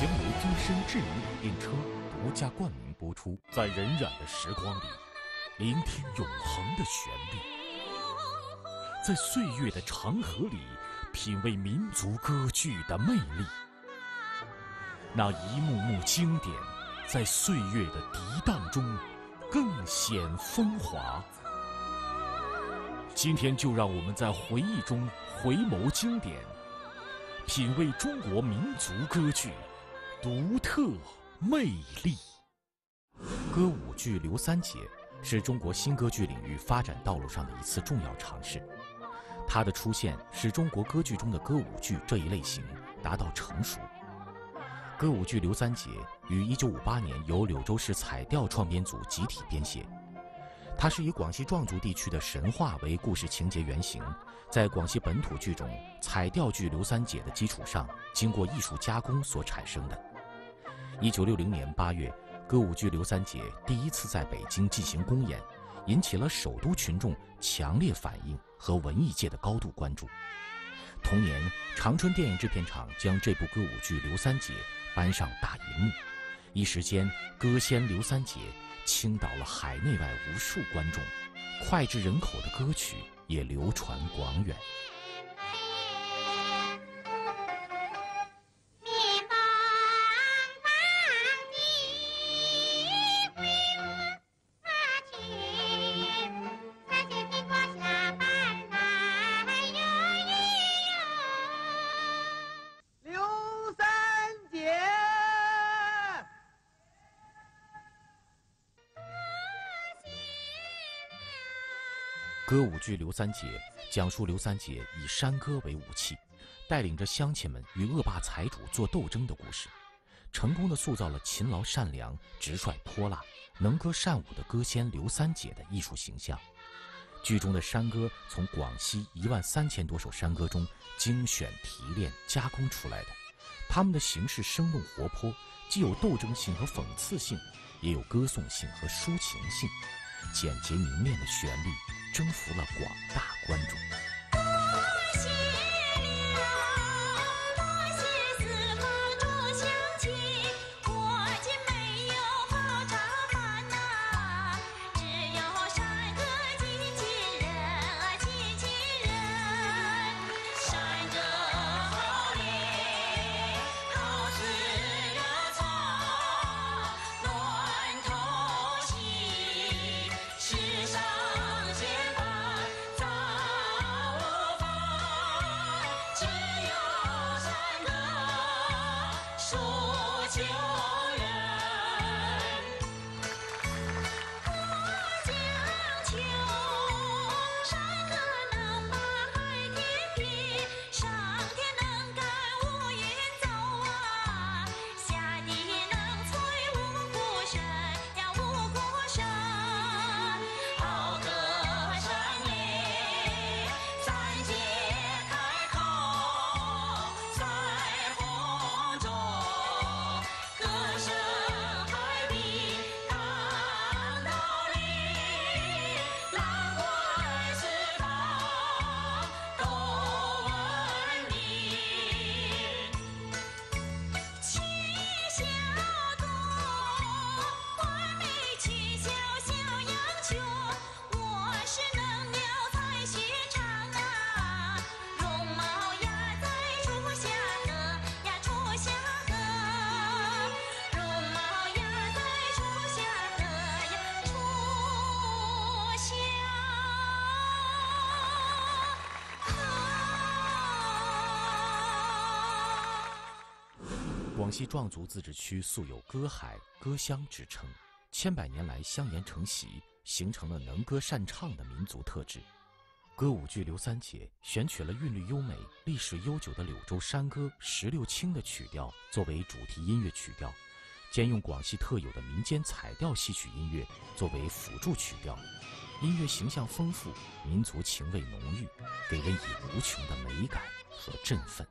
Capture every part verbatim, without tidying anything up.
节目由金深智能网订车独家冠名播出。在荏苒的时光里，聆听永恒的旋律；在岁月的长河里，品味民族歌剧的魅力。那一幕幕经典，在岁月的涤荡中更显风华。今天就让我们在回忆中回眸经典，品味中国民族歌剧独特魅力。歌舞剧《刘三姐》是中国新歌剧领域发展道路上的一次重要尝试，它的出现使中国歌剧中的歌舞剧这一类型达到成熟。歌舞剧《刘三姐》于一九五八年由柳州市彩调创编组集体编写，它是以广西壮族地区的神话为故事情节原型，在广西本土剧中彩调剧《刘三姐》的基础上，经过艺术加工所产生的。一九六零年八月，歌舞剧《刘三姐》第一次在北京进行公演，引起了首都群众强烈反应和文艺界的高度关注。同年，长春电影制片厂将这部歌舞剧《刘三姐》搬上大银幕，一时间，歌仙刘三姐倾倒了海内外无数观众，脍炙人口的歌曲也流传广远。歌舞剧《刘三姐》讲述刘三姐以山歌为武器，带领着乡亲们与恶霸财主做斗争的故事，成功地塑造了勤劳善良、直率泼辣、能歌善舞的歌仙刘三姐的艺术形象。剧中的山歌从广西一万三千多首山歌中精选提炼加工出来的，它们的形式生动活泼，既有斗争性和讽刺性，也有歌颂性和抒情性，简洁明亮的旋律征服了广大观众。广西壮族自治区素有歌海、歌乡之称，千百年来相沿成习，形成了能歌善唱的民族特质。歌舞剧《刘三姐》选取了韵律优美、历史悠久的柳州山歌十六清的曲调作为主题音乐曲调，兼用广西特有的民间彩调戏曲音乐作为辅助曲调，音乐形象丰富，民族情味浓郁，给人以无穷的美感和振奋。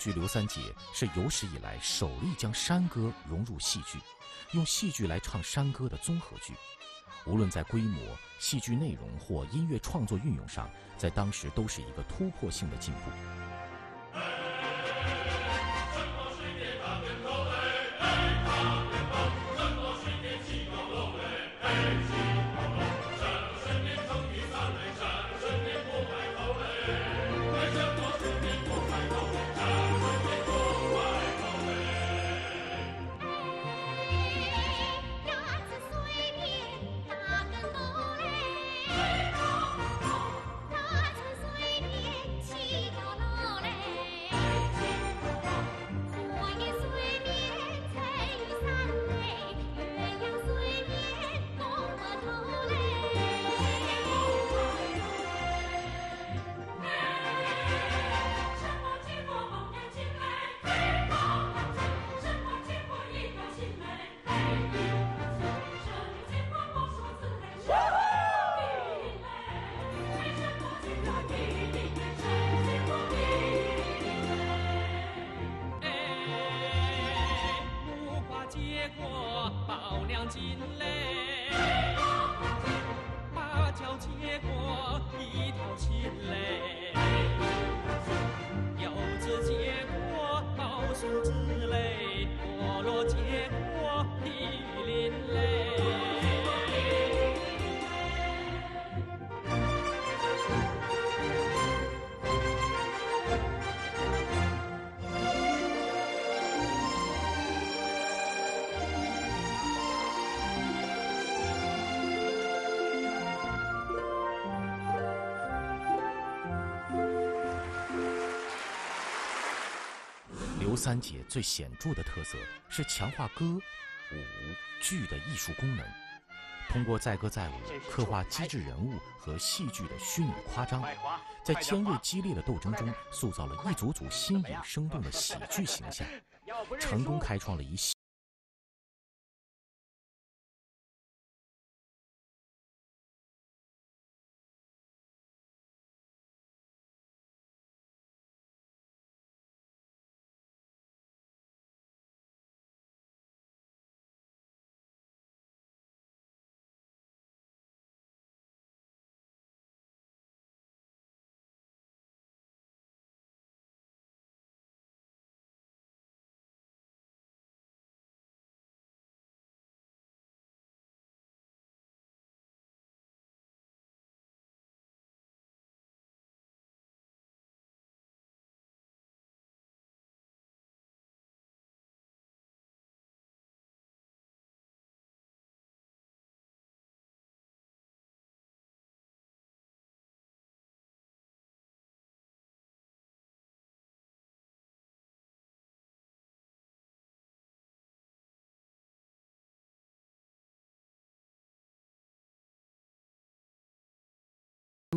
剧《刘三姐》是有史以来首例将山歌融入戏剧，用戏剧来唱山歌的综合剧。无论在规模、戏剧内容或音乐创作运用上，在当时都是一个突破性的进步。刘三姐最显著的特色是强化歌、舞、剧的艺术功能，通过载歌载舞刻画机智人物和戏剧的虚拟夸张，在尖锐激烈的斗争中塑造了一组组新颖生动的喜剧形象，成功开创了一系。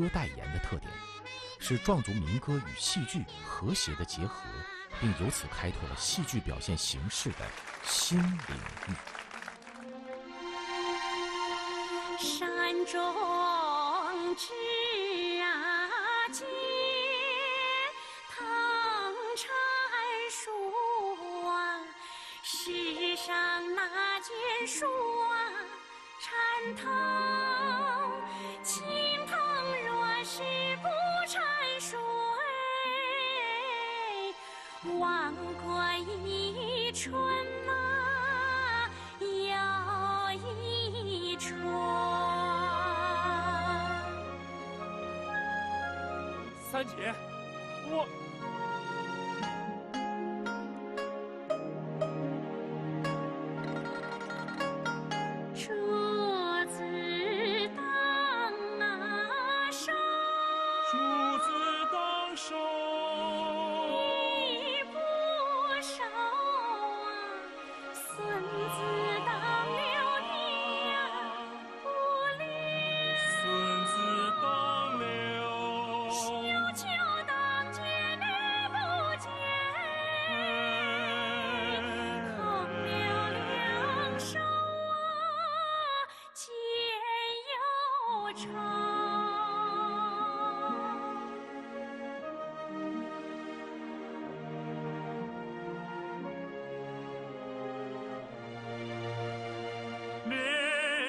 歌代言的特点是壮族民歌与戏剧和谐的结合，并由此开拓了戏剧表现形式的新领域。山中之啊皆藤缠树啊，世上哪见树啊缠藤情。 是不缠树哎，望过一春啊又一春。三姐，我。这。 就当见。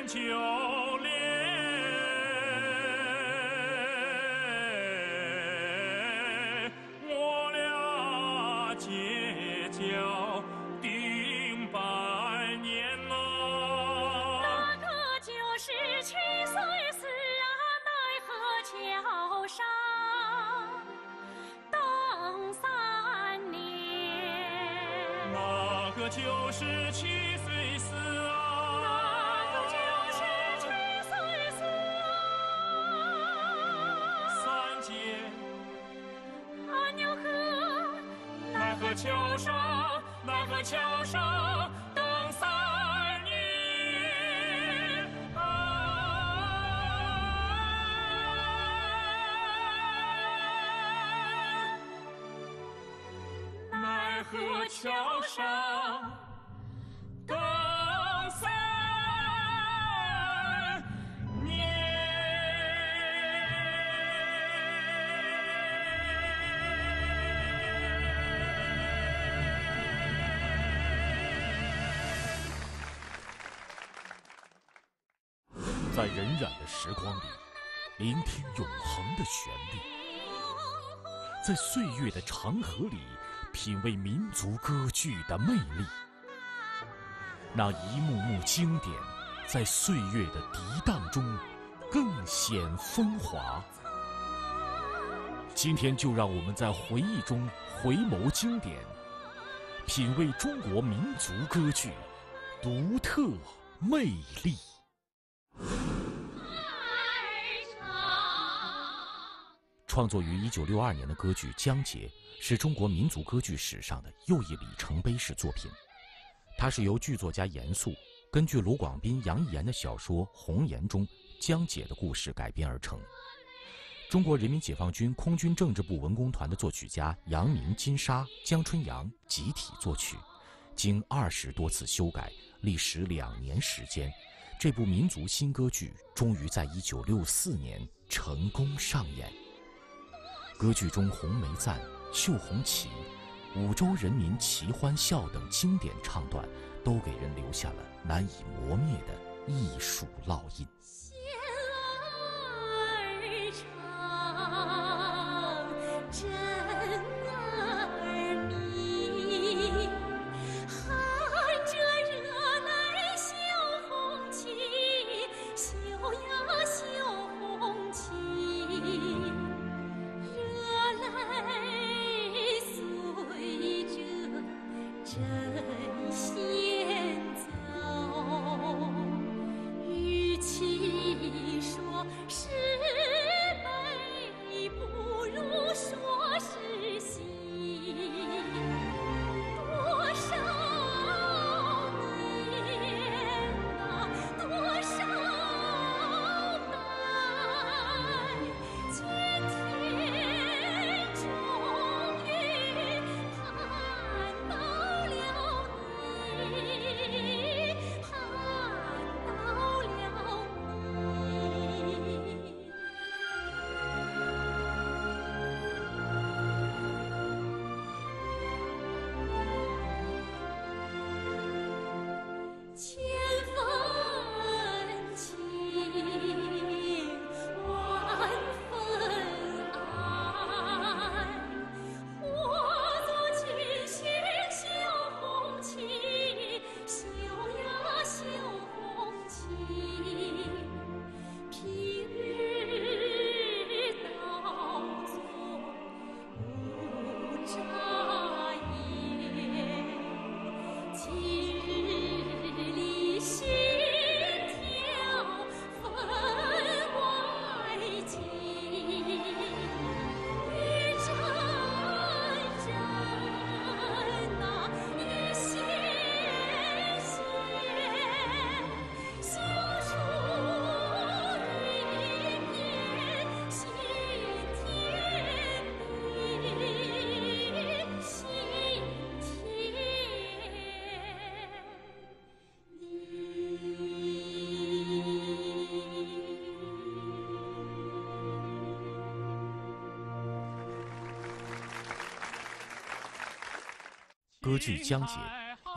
九连，我俩结交定百年呐、啊。大哥九十七岁死啊，奈何桥上等三年。那个九十七岁死啊。 奈何桥上，奈何桥上等三年啊！奈何桥上。 在荏苒的时光里，聆听永恒的旋律；在岁月的长河里，品味民族歌剧的魅力。那一幕幕经典，在岁月的涤荡中更显风华。今天就让我们在回忆中回眸经典，品味中国民族歌剧独特魅力。 创作于一九六二年的歌剧《江洁》是中国民族歌剧史上的又一里程碑式作品。它是由剧作家阎肃根据卢广斌、杨一言的小说《红岩》中《江洁》的故事改编而成。中国人民解放军空军政治部文工团的作曲家杨明、金沙、江春阳集体作曲，经二十多次修改，历时两年时间，这部民族新歌剧终于在一九六四年成功上演。 歌剧中《红梅赞》《绣红旗》《五洲人民齐欢笑》等经典唱段，都给人留下了难以磨灭的艺术烙印。仙儿唱，真儿迷，含着热泪绣红旗，绣呀绣红旗。 泪随着针线走，与其说是悲，不如说是喜。 歌剧《江洁》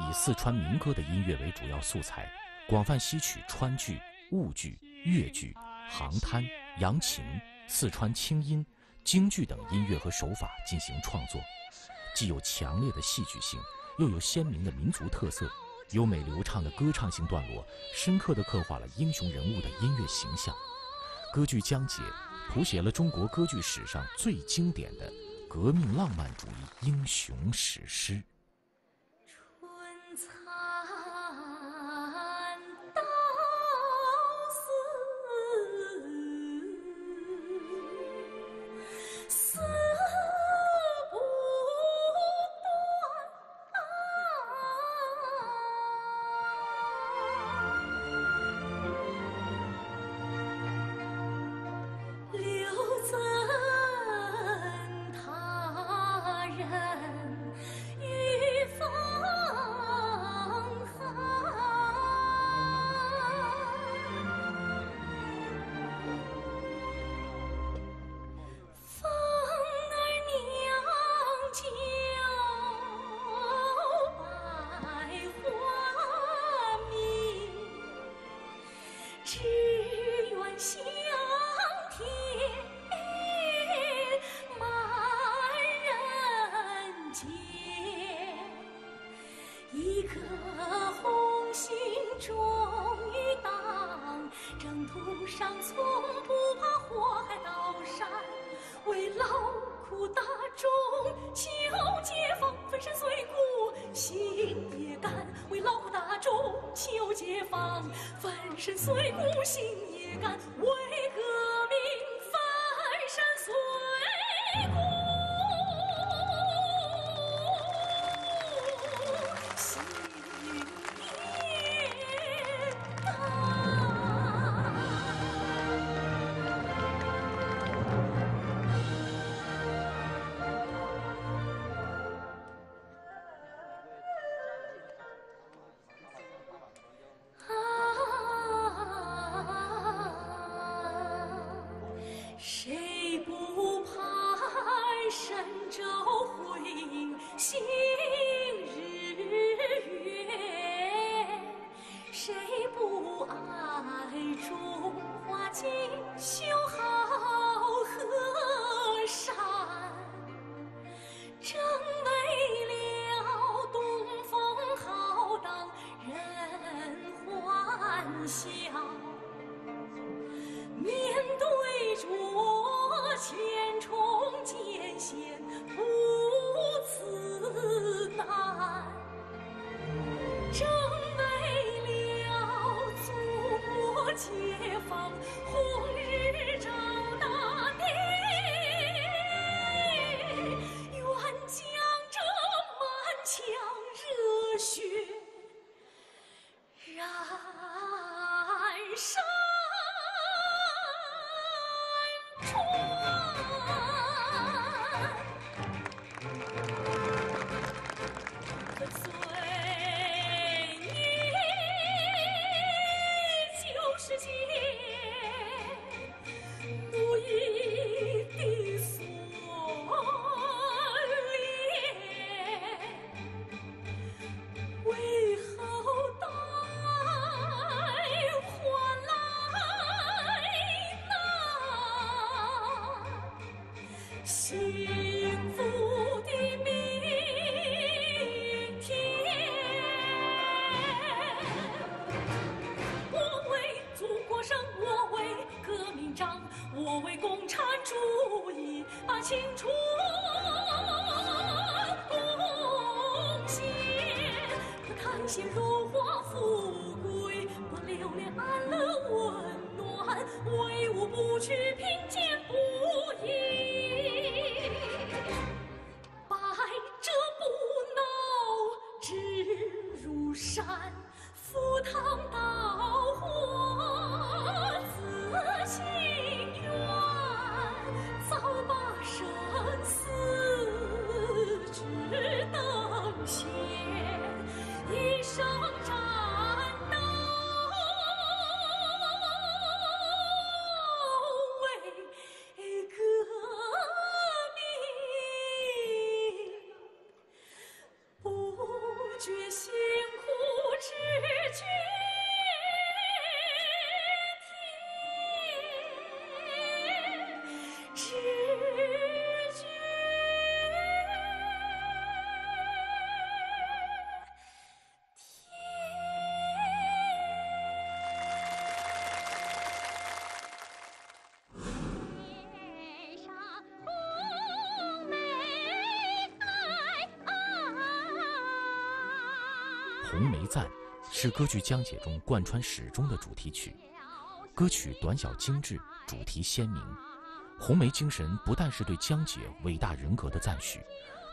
以四川民歌的音乐为主要素材，广泛吸取川剧、婺剧、越剧、杭滩、扬琴、四川清音、京剧等音乐和手法进行创作，既有强烈的戏剧性，又有鲜明的民族特色，优美流畅的歌唱性段落，深刻地刻画了英雄人物的音乐形象。歌剧《江姐》谱写了中国歌剧史上最经典的革命浪漫主义英雄史诗。 觉辛苦之举。红梅赞》是歌剧讲解中贯穿始终的主题曲。歌曲短小精致，主题鲜明。红梅精神不但是对江姐伟大人格的赞许，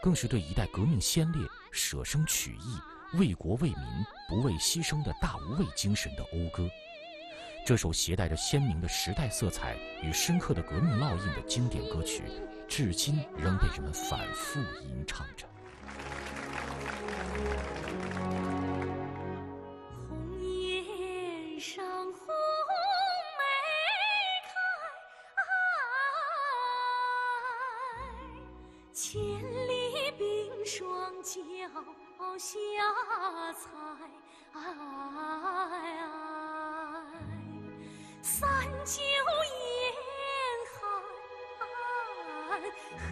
更是对一代革命先烈舍生取义、为国为民、不畏牺牲的大无畏精神的讴歌。这首携带着鲜明的时代色彩与深刻的革命烙印的经典歌曲，至今仍被人们反复吟唱着。 千里冰霜脚下踩，三九严寒何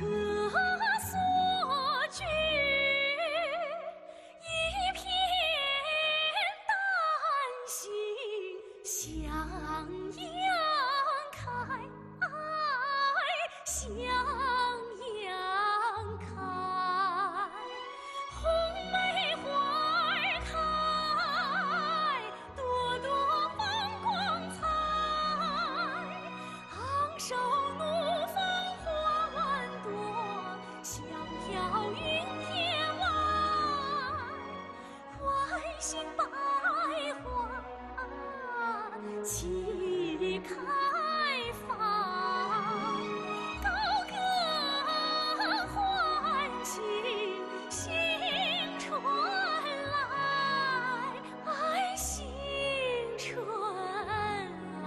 所惧？一片丹心向阳开，向阳。 心百花齐开放，高歌欢庆新春来，哎，新春来。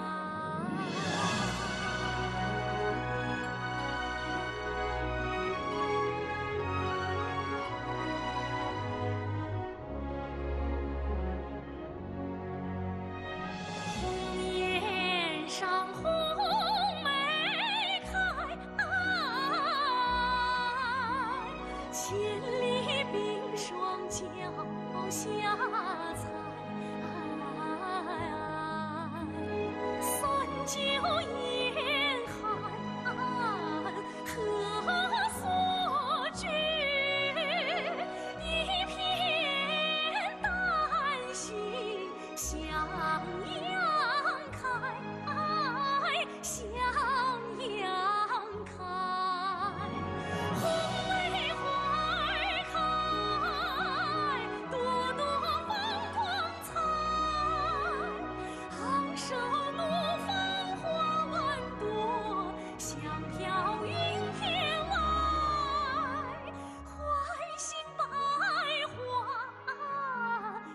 上红梅开，千里冰霜脚下踩，三九严寒何所惧？一片丹心向阳。 向阳开，红梅花儿开，朵朵放光彩。昂首怒放，花万朵，香飘云天外。欢欣百花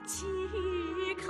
齐开。